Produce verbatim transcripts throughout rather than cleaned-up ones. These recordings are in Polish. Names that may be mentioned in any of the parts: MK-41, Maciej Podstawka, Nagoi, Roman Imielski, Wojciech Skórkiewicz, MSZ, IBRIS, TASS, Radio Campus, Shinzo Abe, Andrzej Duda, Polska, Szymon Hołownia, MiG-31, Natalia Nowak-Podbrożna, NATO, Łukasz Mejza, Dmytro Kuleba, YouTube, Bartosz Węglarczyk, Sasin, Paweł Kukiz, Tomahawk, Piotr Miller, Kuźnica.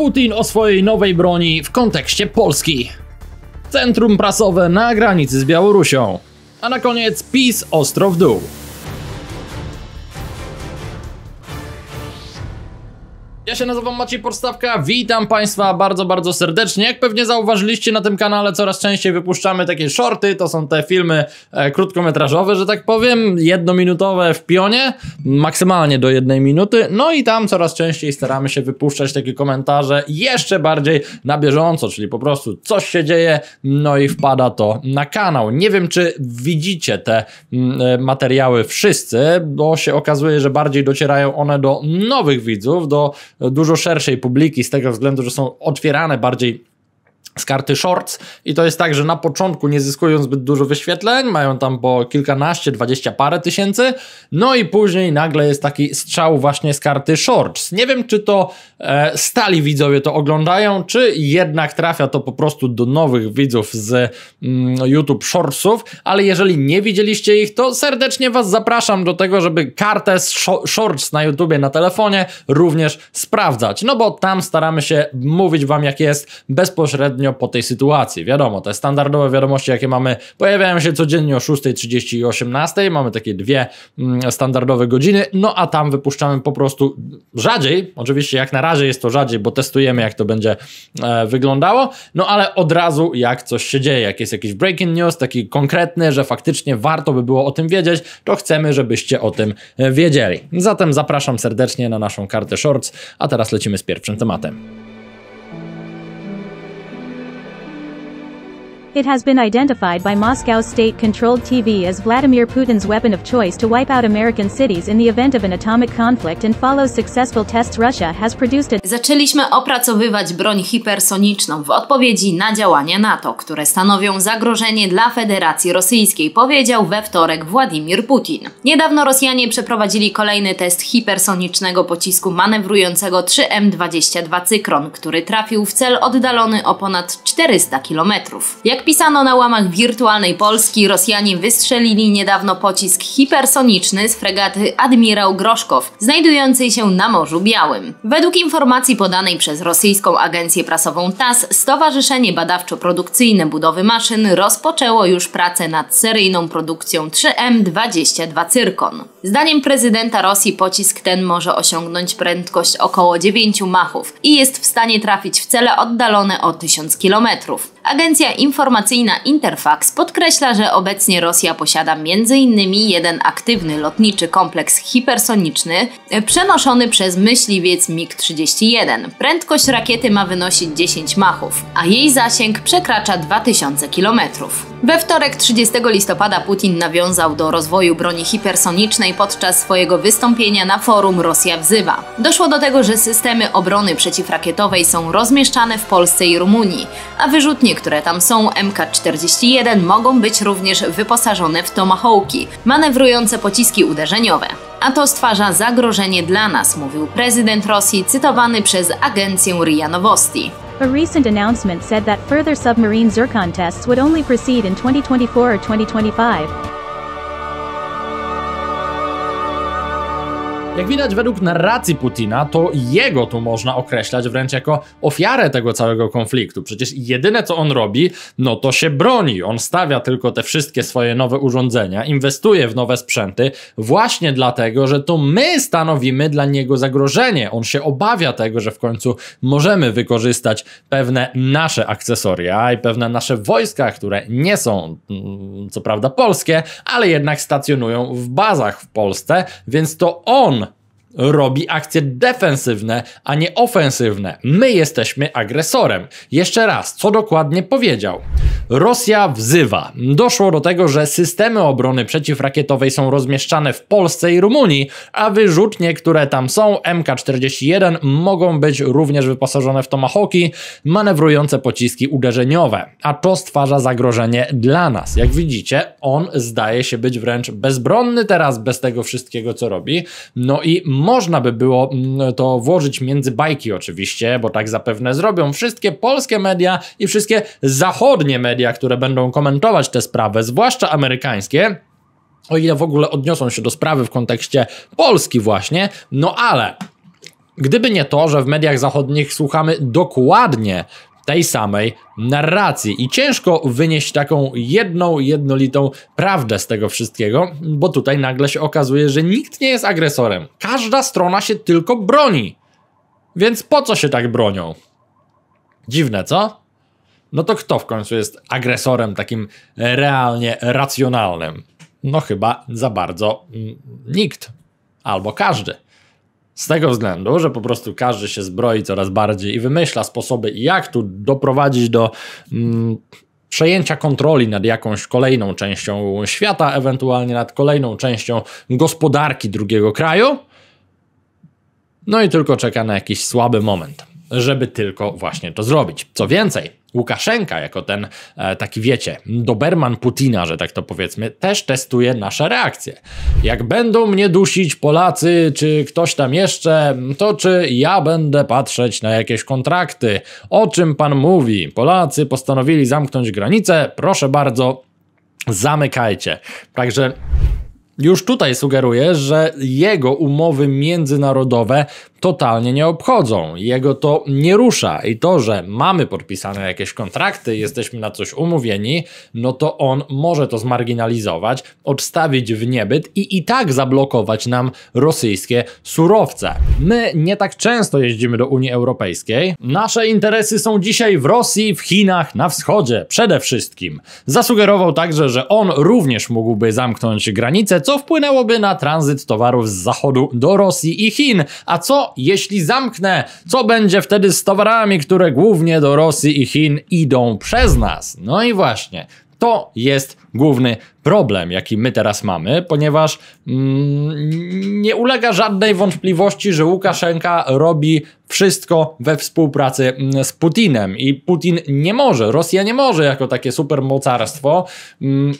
Putin o swojej nowej broni w kontekście Polski. Centrum prasowe na granicy z Białorusią. A na koniec PiS ostro w dół. Ja się nazywam Maciej Podstawka, witam Państwa bardzo, bardzo serdecznie. Jak pewnie zauważyliście, na tym kanale coraz częściej wypuszczamy takie shorty, to są te filmy e, krótkometrażowe, że tak powiem, jednominutowe w pionie, maksymalnie do jednej minuty, no i tam coraz częściej staramy się wypuszczać takie komentarze jeszcze bardziej na bieżąco, czyli po prostu coś się dzieje, no i wpada to na kanał. Nie wiem, czy widzicie te m, materiały wszyscy, bo się okazuje, że bardziej docierają one do nowych widzów, do dużo szerszej publiki z tego względu, że są otwierane bardziej z karty shorts i to jest tak, że na początku nie zyskują zbyt dużo wyświetleń, mają tam po kilkanaście, dwadzieścia parę tysięcy, no i później nagle jest taki strzał właśnie z karty shorts. Nie wiem, czy to e, stali widzowie to oglądają, czy jednak trafia to po prostu do nowych widzów z mm, YouTube shortsów, ale jeżeli nie widzieliście ich, to serdecznie Was zapraszam do tego, żeby kartę z shorts na YouTubie, na telefonie również sprawdzać, no bo tam staramy się mówić Wam, jak jest, bezpośrednio po tej sytuacji. Wiadomo, te standardowe wiadomości, jakie mamy, pojawiają się codziennie o szóstej trzydzieści i osiemnastej. Mamy takie dwie mm, standardowe godziny, no a tam wypuszczamy po prostu rzadziej. Oczywiście jak na razie jest to rzadziej, bo testujemy, jak to będzie e, wyglądało, no ale od razu jak coś się dzieje, jak jest jakiś breaking news, taki konkretny, że faktycznie warto by było o tym wiedzieć, to chcemy, żebyście o tym wiedzieli. Zatem zapraszam serdecznie na naszą kartę shorts, a teraz lecimy z pierwszym tematem. It has been identified by Moscow's state-controlled T V as Vladimir Putin's weapon of choice to wipe out American cities in the event of an atomic conflict and follows successful tests Russia has produced it. Zaczęliśmy opracowywać broń hipersoniczną w odpowiedzi na działania NATO, które stanowią zagrożenie dla Federacji Rosyjskiej, powiedział we wtorek Władimir Putin. Niedawno Rosjanie przeprowadzili kolejny test hipersonicznego pocisku manewrującego trzy M dwadzieścia dwa Cyklon, który trafił w cel oddalony o ponad czterysta kilometrów. Jak Jak pisano na łamach wirtualnej Polski, Rosjanie wystrzelili niedawno pocisk hipersoniczny z fregaty Admirał Groszkow, znajdującej się na Morzu Białym. Według informacji podanej przez rosyjską agencję prasową TASS, Stowarzyszenie Badawczo-Produkcyjne Budowy Maszyn rozpoczęło już pracę nad seryjną produkcją trzy M dwadzieścia dwa Cyrkon. Zdaniem prezydenta Rosji pocisk ten może osiągnąć prędkość około dziewięciu machów i jest w stanie trafić w cele oddalone o tysiąc kilometrów. Agencja informacyjna Interfax podkreśla, że obecnie Rosja posiada m.in. jeden aktywny lotniczy kompleks hipersoniczny przenoszony przez myśliwiec MiG trzydzieści jeden. Prędkość rakiety ma wynosić dziesięć machów, a jej zasięg przekracza dwa tysiące kilometrów. We wtorek trzydziestego listopada Putin nawiązał do rozwoju broni hipersonicznej podczas swojego wystąpienia na forum Rosja Wzywa. Doszło do tego, że systemy obrony przeciwrakietowej są rozmieszczane w Polsce i Rumunii, a wyrzutnie, które tam są, M K czterdzieści jeden, mogą być również wyposażone w Tomahawki, manewrujące pociski uderzeniowe. A to stwarza zagrożenie dla nas, mówił prezydent Rosji, cytowany przez agencję R I A Nowosti. A recent announcement said that further submarine Zircon tests would only proceed in twenty twenty-four or twenty twenty-five. Jak widać, według narracji Putina, to jego tu można określać wręcz jako ofiarę tego całego konfliktu. Przecież jedyne, co on robi, no to się broni. On stawia tylko te wszystkie swoje nowe urządzenia, inwestuje w nowe sprzęty właśnie dlatego, że to my stanowimy dla niego zagrożenie. On się obawia tego, że w końcu możemy wykorzystać pewne nasze akcesoria i pewne nasze wojska, które nie są, co prawda, polskie, ale jednak stacjonują w bazach w Polsce, więc to on robi akcje defensywne, a nie ofensywne. My jesteśmy agresorem. Jeszcze raz, co dokładnie powiedział? Rosja wzywa. Doszło do tego, że systemy obrony przeciwrakietowej są rozmieszczane w Polsce i Rumunii, a wyrzutnie, które tam są, M K czterdzieści jeden, mogą być również wyposażone w Tomahawki, manewrujące pociski uderzeniowe. A to stwarza zagrożenie dla nas. Jak widzicie, on zdaje się być wręcz bezbronny teraz, bez tego wszystkiego, co robi. No i można by było to włożyć między bajki oczywiście, bo tak zapewne zrobią wszystkie polskie media i wszystkie zachodnie media, które będą komentować tę sprawę, zwłaszcza amerykańskie, o ile w ogóle odniosą się do sprawy w kontekście Polski właśnie, no ale Gdyby nie to, że w mediach zachodnich słuchamy dokładnie tej samej narracji i ciężko wynieść taką jedną, jednolitą prawdę z tego wszystkiego, bo tutaj nagle się okazuje, że nikt nie jest agresorem. Każda strona się tylko broni. Więc po co się tak bronią? Dziwne, co? No to kto w końcu jest agresorem takim realnie racjonalnym? No chyba za bardzo nikt. Albo każdy. Z tego względu, że po prostu każdy się zbroi coraz bardziej i wymyśla sposoby, jak tu doprowadzić do mm, przejęcia kontroli nad jakąś kolejną częścią świata, ewentualnie nad kolejną częścią gospodarki drugiego kraju. No i tylko czeka na jakiś słaby moment, żeby tylko właśnie to zrobić. Co więcej, Łukaszenka jako ten e, taki wiecie, doberman Putina, że tak to powiedzmy, też testuje nasze reakcje. Jak będą mnie dusić Polacy czy ktoś tam jeszcze, to czy ja będę patrzeć na jakieś kontrakty? O czym pan mówi? Polacy postanowili zamknąć granicę, proszę bardzo, zamykajcie. Także już tutaj sugeruję, że jego umowy międzynarodowe totalnie nie obchodzą. Jego to nie rusza i to, że mamy podpisane jakieś kontrakty, jesteśmy na coś umówieni, no to on może to zmarginalizować, odstawić w niebyt i i tak zablokować nam rosyjskie surowce. My nie tak często jeździmy do Unii Europejskiej. Nasze interesy są dzisiaj w Rosji, w Chinach, na wschodzie przede wszystkim. Zasugerował także, że on również mógłby zamknąć granicę, co wpłynęłoby na tranzyt towarów z zachodu do Rosji i Chin. A co jeśli zamknę, co będzie wtedy z towarami, które głównie do Rosji i Chin idą przez nas? No i właśnie, to jest główny problem, jaki my teraz mamy, ponieważ mm, nie ulega żadnej wątpliwości, że Łukaszenka robi wszystko we współpracy z Putinem i Putin nie może, Rosja nie może jako takie supermocarstwo mm,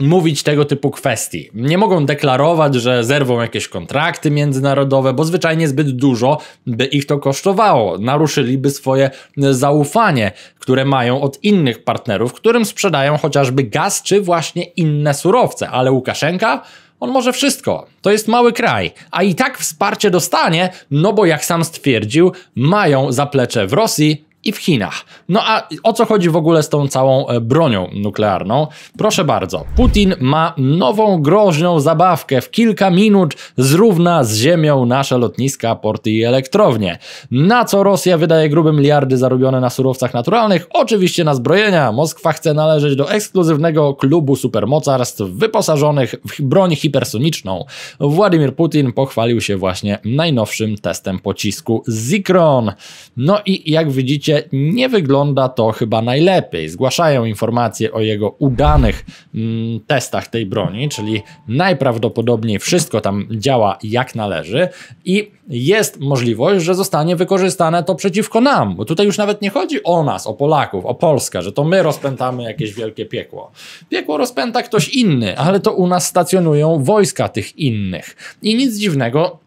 mówić tego typu kwestii. Nie mogą deklarować, że zerwą jakieś kontrakty międzynarodowe, bo zwyczajnie zbyt dużo by ich to kosztowało. Naruszyliby swoje zaufanie, które mają od innych partnerów, którym sprzedają chociażby gaz czy właśnie inne surowce. Ale Łukaszenka? On może wszystko. To jest mały kraj, a i tak wsparcie dostanie, no bo jak sam stwierdził, mają zaplecze w Rosji i w Chinach. No a o co chodzi w ogóle z tą całą bronią nuklearną? Proszę bardzo, Putin ma nową groźną zabawkę. W kilka minut zrówna z ziemią nasze lotniska, porty i elektrownie. Na co Rosja wydaje grube miliardy zarobione na surowcach naturalnych? Oczywiście na zbrojenia. Moskwa chce należeć do ekskluzywnego klubu supermocarstw wyposażonych w broń hipersoniczną. Władimir Putin pochwalił się właśnie najnowszym testem pocisku Zikron. No i jak widzicie, nie wygląda to chyba najlepiej. Zgłaszają informacje o jego udanych mm, testach tej broni, czyli najprawdopodobniej wszystko tam działa jak należy i jest możliwość, że zostanie wykorzystane to przeciwko nam, bo tutaj już nawet nie chodzi o nas, o Polaków, o Polskę, że to my rozpętamy jakieś wielkie piekło. Piekło rozpęta ktoś inny, ale to u nas stacjonują wojska tych innych i nic dziwnego,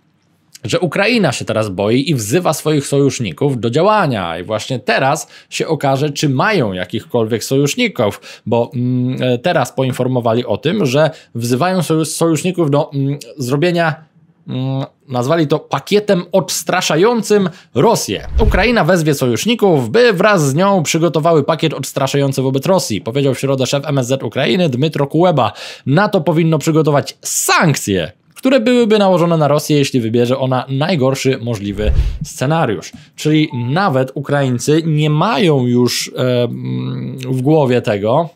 że Ukraina się teraz boi i wzywa swoich sojuszników do działania i właśnie teraz się okaże, czy mają jakichkolwiek sojuszników, bo mm, teraz poinformowali o tym, że wzywają sojusz, sojuszników do mm, zrobienia, mm, nazwali to pakietem odstraszającym Rosję. Ukraina wezwie sojuszników, by wraz z nią przygotowały pakiet odstraszający wobec Rosji, powiedział w środę szef M S Z Ukrainy Dmytro Kuleba. NATO powinno przygotować sankcje, które byłyby nałożone na Rosję, jeśli wybierze ona najgorszy możliwy scenariusz. Czyli nawet Ukraińcy nie mają już e, w głowie tego,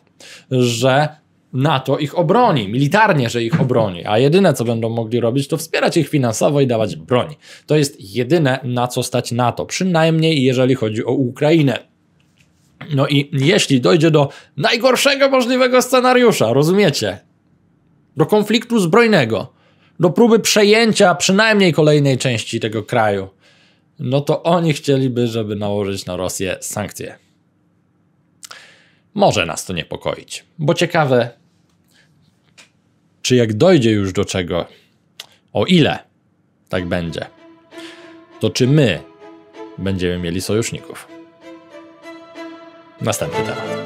że NATO ich obroni, militarnie, że ich obroni, a jedyne co będą mogli robić, to wspierać ich finansowo i dawać broń. To jest jedyne, na co stać NATO, przynajmniej jeżeli chodzi o Ukrainę. No i jeśli dojdzie do najgorszego możliwego scenariusza, rozumiecie? Do konfliktu zbrojnego, do próby przejęcia przynajmniej kolejnej części tego kraju, no to oni chcieliby, żeby nałożyć na Rosję sankcje. Może nas to niepokoić, bo ciekawe, czy jak dojdzie już do czego, o ile tak będzie, to czy my będziemy mieli sojuszników? Następny temat.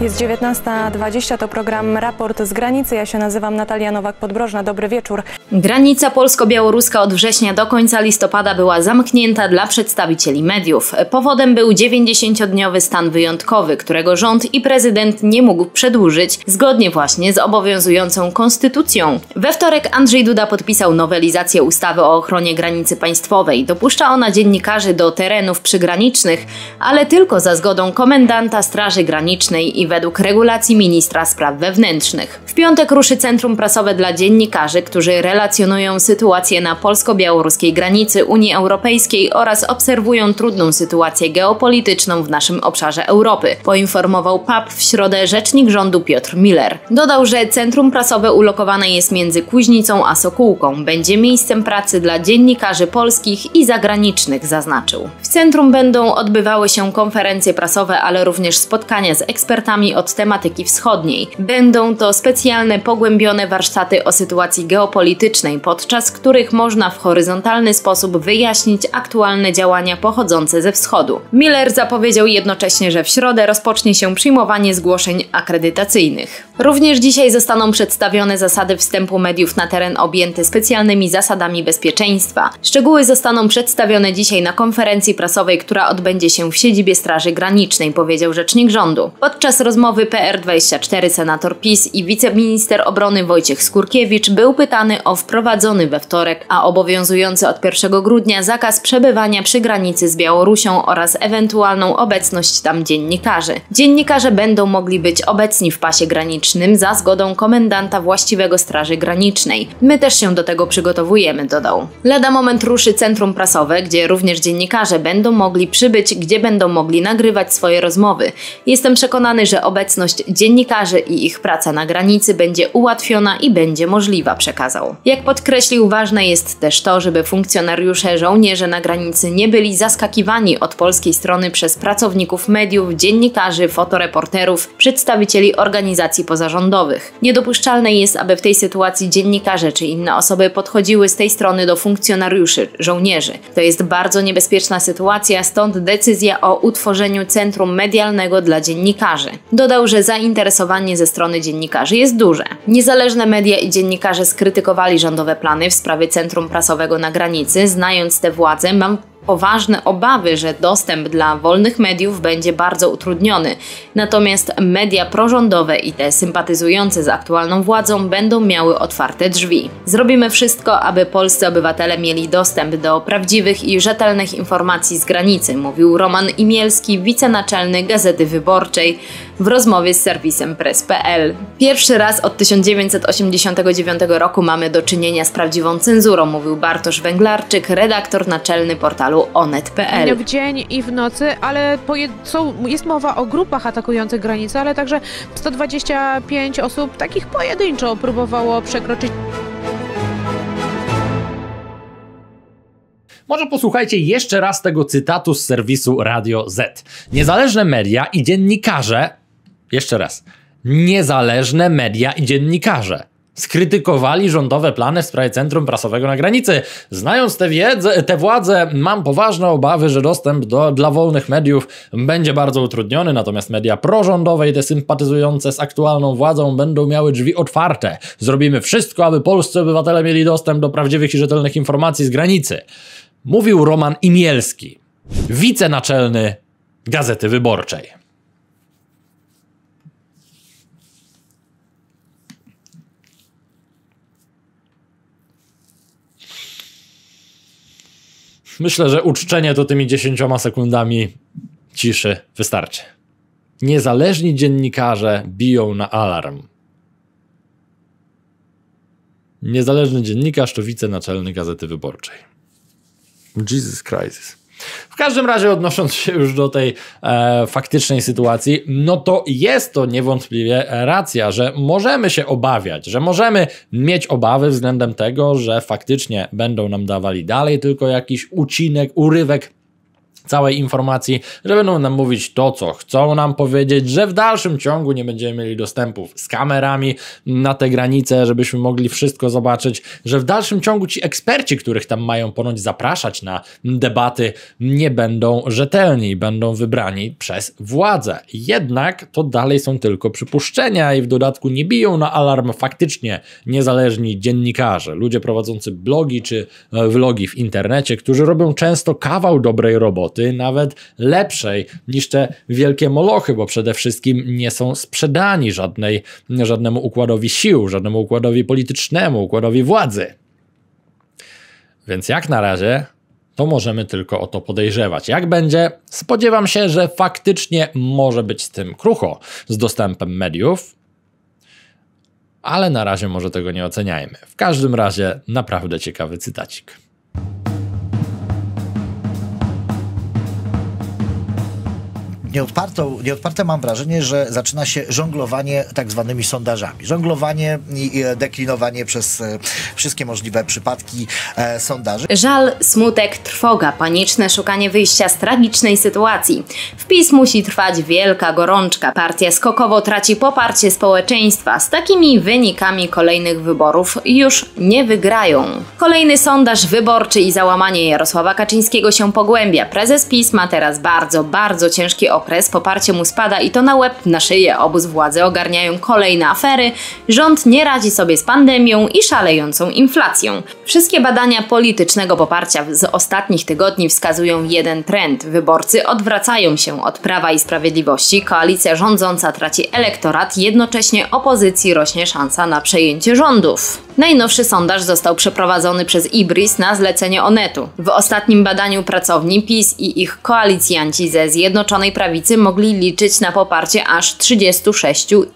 Jest dziewiętnasta dwadzieścia, to program Raport z Granicy. Ja się nazywam Natalia Nowak-Podbrożna. Dobry wieczór. Granica polsko-białoruska od września do końca listopada była zamknięta dla przedstawicieli mediów. Powodem był dziewięćdziesięciodniowy stan wyjątkowy, którego rząd i prezydent nie mógł przedłużyć, zgodnie właśnie z obowiązującą konstytucją. We wtorek Andrzej Duda podpisał nowelizację ustawy o ochronie granicy państwowej. Dopuszcza ona dziennikarzy do terenów przygranicznych, ale tylko za zgodą komendanta Straży Granicznej i według regulacji ministra spraw wewnętrznych. W piątek ruszy centrum prasowe dla dziennikarzy, którzy relacjonują sytuację na polsko-białoruskiej granicy Unii Europejskiej oraz obserwują trudną sytuację geopolityczną w naszym obszarze Europy, poinformował P A P w środę rzecznik rządu Piotr Miller. Dodał, że centrum prasowe ulokowane jest między Kuźnicą a Sokółką. Będzie miejscem pracy dla dziennikarzy polskich i zagranicznych, zaznaczył. W centrum będą odbywały się konferencje prasowe, ale również spotkania z ekspertami od tematyki wschodniej. Będą to specjalne, pogłębione warsztaty o sytuacji geopolitycznej, podczas których można w horyzontalny sposób wyjaśnić aktualne działania pochodzące ze wschodu. Miller zapowiedział jednocześnie, że w środę rozpocznie się przyjmowanie zgłoszeń akredytacyjnych. Również dzisiaj zostaną przedstawione zasady wstępu mediów na teren objęty specjalnymi zasadami bezpieczeństwa. Szczegóły zostaną przedstawione dzisiaj na konferencji prasowej, która odbędzie się w siedzibie Straży Granicznej, powiedział rzecznik rządu. Podczas rozmowy P R dwadzieścia cztery senator PiS i wiceminister obrony Wojciech Skórkiewicz był pytany o wprowadzony we wtorek, a obowiązujący od pierwszego grudnia zakaz przebywania przy granicy z Białorusią oraz ewentualną obecność tam dziennikarzy. Dziennikarze będą mogli być obecni w pasie granicznym za zgodą komendanta właściwego Straży Granicznej. My też się do tego przygotowujemy, dodał. Lada moment ruszy centrum prasowe, gdzie również dziennikarze będą mogli przybyć, gdzie będą mogli nagrywać swoje rozmowy. Jestem przekonany, że obecność dziennikarzy i ich praca na granicy będzie ułatwiona i będzie możliwa, przekazał. Jak podkreślił, ważne jest też to, żeby funkcjonariusze, żołnierze na granicy nie byli zaskakiwani od polskiej strony przez pracowników mediów, dziennikarzy, fotoreporterów, przedstawicieli organizacji pozarządowych. Niedopuszczalne jest, aby w tej sytuacji dziennikarze czy inne osoby podchodziły z tej strony do funkcjonariuszy, żołnierzy. To jest bardzo niebezpieczna sytuacja, stąd decyzja o utworzeniu centrum medialnego dla dziennikarzy. Dodał, że zainteresowanie ze strony dziennikarzy jest duże. Niezależne media i dziennikarze skrytykowali rządowe plany w sprawie centrum prasowego na granicy. Znając tę władzę, mam poważne obawy, że dostęp dla wolnych mediów będzie bardzo utrudniony. Natomiast media prorządowe i te sympatyzujące z aktualną władzą będą miały otwarte drzwi. Zrobimy wszystko, aby polscy obywatele mieli dostęp do prawdziwych i rzetelnych informacji z granicy, mówił Roman Imielski, wicenaczelny Gazety Wyborczej, w rozmowie z serwisem press kropka p l. Pierwszy raz od tysiąc dziewięćset osiemdziesiątego dziewiątego roku mamy do czynienia z prawdziwą cenzurą, mówił Bartosz Węglarczyk, redaktor naczelny portalu onet kropka p l. W dzień i w nocy, ale są, jest mowa o grupach atakujących granicę, ale także sto dwadzieścia pięć osób takich pojedynczo próbowało przekroczyć. Może posłuchajcie jeszcze raz tego cytatu z serwisu Radio Z. Niezależne media i dziennikarze, jeszcze raz, niezależne media i dziennikarze skrytykowali rządowe plany w sprawie centrum prasowego na granicy. Znając tę wiedzę, tę władzę, mam poważne obawy, że dostęp do, dla wolnych mediów będzie bardzo utrudniony, natomiast media prorządowe i te sympatyzujące z aktualną władzą będą miały drzwi otwarte. Zrobimy wszystko, aby polscy obywatele mieli dostęp do prawdziwych i rzetelnych informacji z granicy. Mówił Roman Imielski, wicenaczelny Gazety Wyborczej. Myślę, że uczczenie to tymi dziesięcioma sekundami ciszy wystarczy. Niezależni dziennikarze biją na alarm. Niezależny dziennikarz to wicenaczelny Gazety Wyborczej. Jesus Christ. W każdym razie, odnosząc się już do tej e, faktycznej sytuacji, no to jest to niewątpliwie racja, że możemy się obawiać, że możemy mieć obawy względem tego, że faktycznie będą nam dawali dalej tylko jakiś ucinek, urywek całej informacji, że będą nam mówić to, co chcą nam powiedzieć, że w dalszym ciągu nie będziemy mieli dostępu z kamerami na te granice, żebyśmy mogli wszystko zobaczyć, że w dalszym ciągu ci eksperci, których tam mają ponoć zapraszać na debaty, nie będą rzetelni, będą wybrani przez władzę. Jednak to dalej są tylko przypuszczenia i w dodatku nie biją na alarm faktycznie niezależni dziennikarze, ludzie prowadzący blogi czy vlogi w internecie, którzy robią często kawał dobrej roboty, nawet lepszej niż te wielkie molochy, bo przede wszystkim nie są sprzedani żadnej, żadnemu układowi sił, żadnemu układowi politycznemu, układowi władzy. Więc jak na razie to możemy tylko o to podejrzewać. Jak będzie? Spodziewam się, że faktycznie może być z tym krucho, z dostępem mediów, ale na razie może tego nie oceniajmy. W każdym razie naprawdę ciekawy cytacik. Nieodpartą, nieodparte mam wrażenie, że zaczyna się żonglowanie tak zwanymi sondażami. Żonglowanie i deklinowanie przez wszystkie możliwe przypadki e, sondaży. Żal, smutek, trwoga, paniczne szukanie wyjścia z tragicznej sytuacji. W PiS musi trwać wielka gorączka. Partia skokowo traci poparcie społeczeństwa. Z takimi wynikami kolejnych wyborów już nie wygrają. Kolejny sondaż wyborczy i załamanie Jarosława Kaczyńskiego się pogłębia. Prezes PiS ma teraz bardzo, bardzo ciężki okres. Poparcie mu spada i to na łeb, na szyję. Obóz władzy ogarniają kolejne afery, rząd nie radzi sobie z pandemią i szalejącą inflacją. Wszystkie badania politycznego poparcia z ostatnich tygodni wskazują jeden trend. Wyborcy odwracają się od Prawa i Sprawiedliwości, koalicja rządząca traci elektorat, jednocześnie opozycji rośnie szansa na przejęcie rządów. Najnowszy sondaż został przeprowadzony przez IBRIS na zlecenie Onetu. W ostatnim badaniu pracowni PiS i ich koalicjanci ze Zjednoczonej Prawicy mogli liczyć na poparcie aż trzydzieści sześć przecinek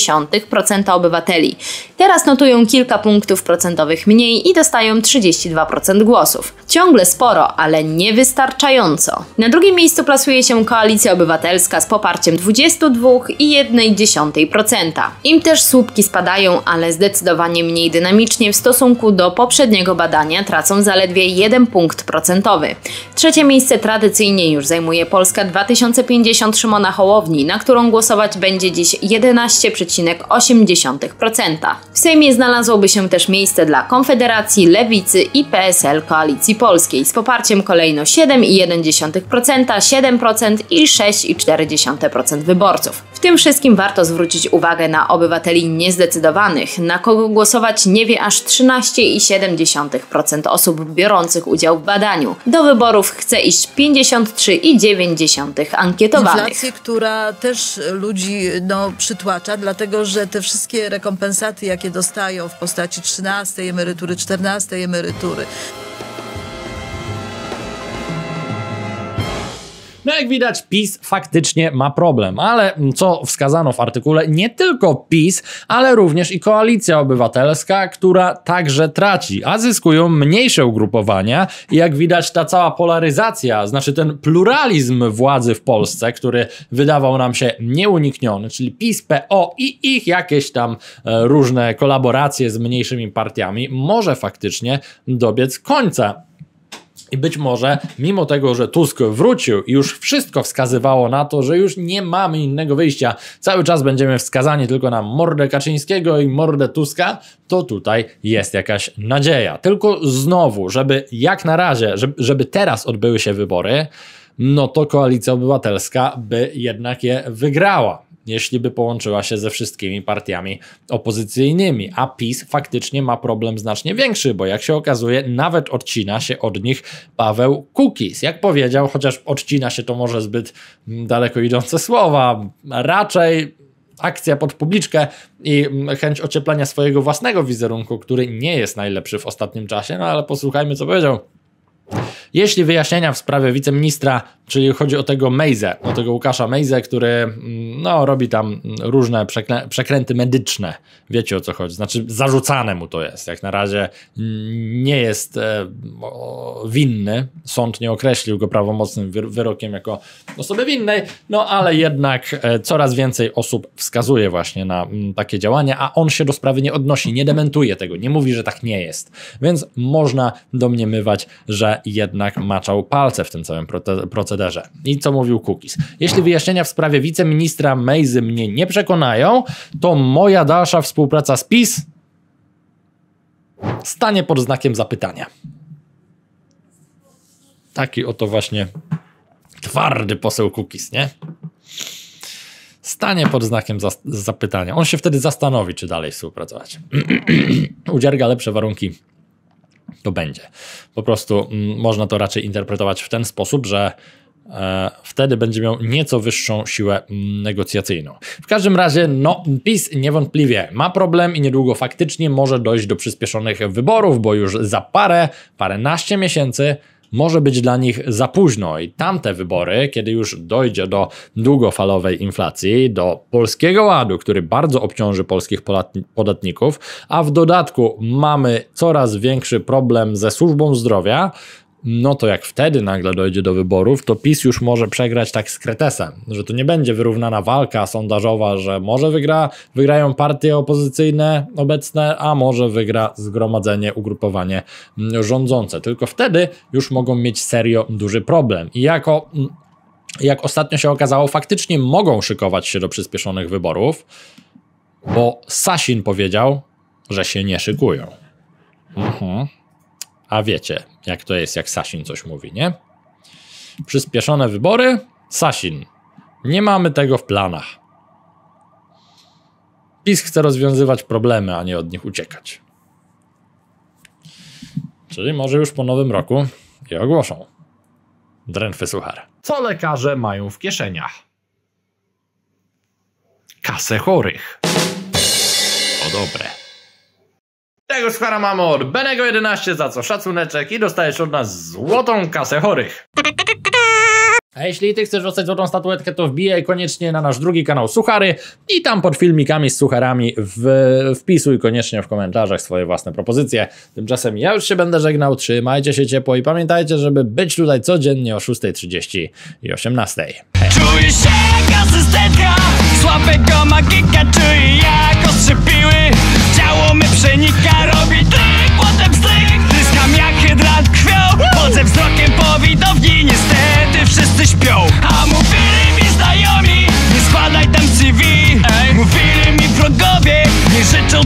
sześć procent obywateli. Teraz notują kilka punktów procentowych mniej i dostają trzydzieści dwa procent głosów. Ciągle sporo, ale niewystarczająco. Na drugim miejscu plasuje się Koalicja Obywatelska z poparciem dwadzieścia dwa przecinek jeden procent. Im też słupki spadają, ale zdecydowanie mniej dynamicznie w stosunku do poprzedniego badania, tracą zaledwie jeden punkt procentowy. Trzecie miejsce tradycyjnie już zajmuje Polska dwa tysiące pięćdziesiąt Szymona Hołowni, na którą głosować będzie dziś jedenaście przecinek osiem procent. W Sejmie znalazłoby się też miejsce dla Konfederacji, Lewicy i P S L Koalicji Polskiej z poparciem kolejno siedem przecinek jeden procent, siedem procent i sześć przecinek cztery procent wyborców. W tym wszystkim warto zwrócić uwagę na obywateli niezdecydowanych, na kogo głosować nie wie aż trzynaście przecinek siedem procent osób biorących udział w badaniu. Do wyborów chce iść pięćdziesiąt trzy przecinek dziewięć procent ankietowanych. Inflacji, która też ludzi no, przytłacza, dlatego że te wszystkie rekompensaty, jakie dostają w postaci trzynastej emerytury, czternastej emerytury. No jak widać, PiS faktycznie ma problem, ale co wskazano w artykule, nie tylko PiS, ale również i Koalicja Obywatelska, która także traci, a zyskują mniejsze ugrupowania i jak widać ta cała polaryzacja, znaczy ten pluralizm władzy w Polsce, który wydawał nam się nieunikniony, czyli PiS, P O i ich jakieś tam różne kolaboracje z mniejszymi partiami, może faktycznie dobiec końca. I być może, mimo tego, że Tusk wrócił i już wszystko wskazywało na to, że już nie mamy innego wyjścia, cały czas będziemy wskazani tylko na mordę Kaczyńskiego i mordę Tuska, to tutaj jest jakaś nadzieja. Tylko znowu, żeby jak na razie, żeby teraz odbyły się wybory, no to Koalicja Obywatelska by jednak je wygrała, jeśli by połączyła się ze wszystkimi partiami opozycyjnymi, a PiS faktycznie ma problem znacznie większy, bo jak się okazuje, nawet odcina się od nich Paweł Kukiz. Jak powiedział, chociaż odcina się to może zbyt daleko idące słowa, raczej akcja pod publiczkę i chęć ocieplenia swojego własnego wizerunku, który nie jest najlepszy w ostatnim czasie, no ale posłuchajmy, co powiedział. Jeśli wyjaśnienia w sprawie wiceministra, czyli chodzi o tego Mejzę, o tego Łukasza Mejzę, który no, robi tam różne przekrę przekręty medyczne, wiecie o co chodzi, znaczy zarzucane mu to jest, jak na razie nie jest e, winny, sąd nie określił go prawomocnym wy wyrokiem jako osoby winnej, no ale jednak e, coraz więcej osób wskazuje właśnie na m, takie działania, a on się do sprawy nie odnosi, nie dementuje tego, nie mówi, że tak nie jest, więc można domniemywać, że jednak jednak maczał palce w tym całym procederze. I co mówił Kukiz? Jeśli wyjaśnienia w sprawie wiceministra Mejzy mnie nie przekonają, to moja dalsza współpraca z PiS stanie pod znakiem zapytania. Taki oto właśnie twardy poseł Kukiz, nie? Stanie pod znakiem za zapytania. On się wtedy zastanowi, czy dalej współpracować. Udzierga lepsze warunki, to będzie. Po prostu m, można to raczej interpretować w ten sposób, że e, wtedy będzie miał nieco wyższą siłę negocjacyjną. W każdym razie, no, PiS niewątpliwie ma problem i niedługo faktycznie może dojść do przyspieszonych wyborów, bo już za parę, paręnaście miesięcy może być dla nich za późno i tamte wybory, kiedy już dojdzie do długofalowej inflacji, do Polskiego Ładu, który bardzo obciąży polskich podatników, a w dodatku mamy coraz większy problem ze służbą zdrowia, no to jak wtedy nagle dojdzie do wyborów, to PiS już może przegrać tak z kretesem, że to nie będzie wyrównana walka sondażowa, że może wygra, wygrają partie opozycyjne obecne, a może wygra zgromadzenie, ugrupowanie rządzące. Tylko wtedy już mogą mieć serio duży problem. I jako, jak ostatnio się okazało, faktycznie mogą szykować się do przyspieszonych wyborów, bo Sasin powiedział, że się nie szykują. Mhm. A wiecie, jak to jest, jak Sasin coś mówi, nie? Przyspieszone wybory? Sasin. Nie mamy tego w planach. PiS chce rozwiązywać problemy, a nie od nich uciekać. Czyli może już po nowym roku je ogłoszą. Drętwy suchar. Co lekarze mają w kieszeniach? Kasę chorych. O dobre. Tego suchara mamy od Benego jedenaście, za co szacuneczek i dostajesz od nas złotą kasę chorych. A jeśli ty chcesz dostać złotą statuetkę, to wbijaj koniecznie na nasz drugi kanał Suchary i tam pod filmikami z sucharami w, wpisuj koniecznie w komentarzach swoje własne propozycje. Tymczasem ja już się będę żegnał, trzymajcie się ciepło i pamiętajcie, żeby być tutaj codziennie o szóstej trzydzieści i osiemnastej. Hej. Czuję się jak asystentka, słabego magika, czuję jak ostrzypiły. Ciało my przenika, robi tryk, potem stryk. Tryskam jak hydrant krwią, chodzę wzrokiem po widowni, niestety wszyscy śpią.